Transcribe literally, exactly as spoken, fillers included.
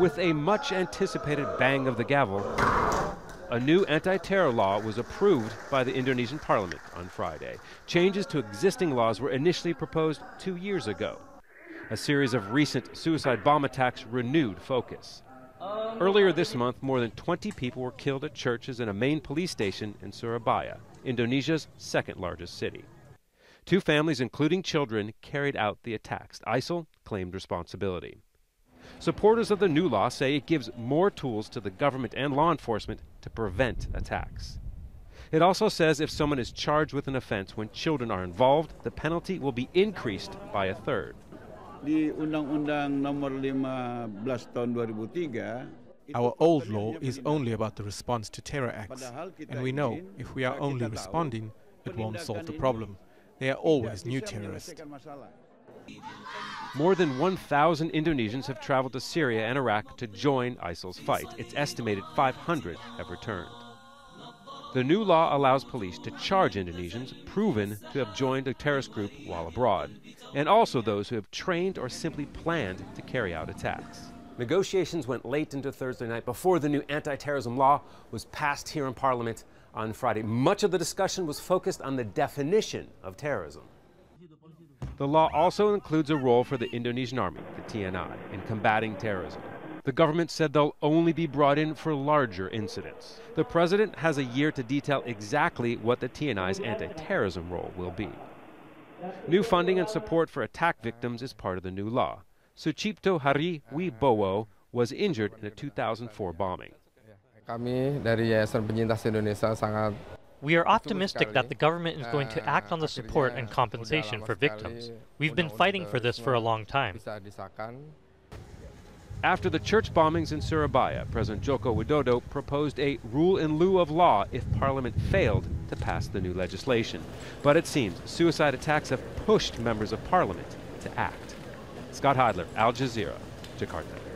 With a much-anticipated bang of the gavel, a new anti-terror law was approved by the Indonesian parliament on Friday. Changes to existing laws were initially proposed two years ago. A series of recent suicide bomb attacks renewed focus. Earlier this month, more than twenty people were killed at churches and a main police station in Surabaya, Indonesia's second-largest city. Two families, including children, carried out the attacks. I S I L claimed responsibility. Supporters of the new law say it gives more tools to the government and law enforcement to prevent attacks. It also says if someone is charged with an offense when children are involved, the penalty will be increased by a third. Our old law is only about the response to terror acts, and we know if we are only responding, it won't solve the problem. There are always new terrorists. More than one thousand Indonesians have traveled to Syria and Iraq to join I S I L's fight. It's estimated five hundred have returned. The new law allows police to charge Indonesians proven to have joined a terrorist group while abroad, and also those who have trained or simply planned to carry out attacks. Negotiations went late into Thursday night before the new anti-terrorism law was passed here in Parliament on Friday. Much of the discussion was focused on the definition of terrorism. The law also includes a role for the Indonesian Army, the T N I, in combating terrorism. The government said they'll only be brought in for larger incidents. The president has a year to detail exactly what the T N I's anti-terrorism role will be. New funding and support for attack victims is part of the new law. Sucipto Hari Wibowo was injured in a two thousand four bombing. We are optimistic that the government is going to act on the support and compensation for victims. We've been fighting for this for a long time. After the church bombings in Surabaya, President Joko Widodo proposed a rule in lieu of law if Parliament failed to pass the new legislation. But it seems suicide attacks have pushed members of Parliament to act. Scott Heidler, Al Jazeera, Jakarta.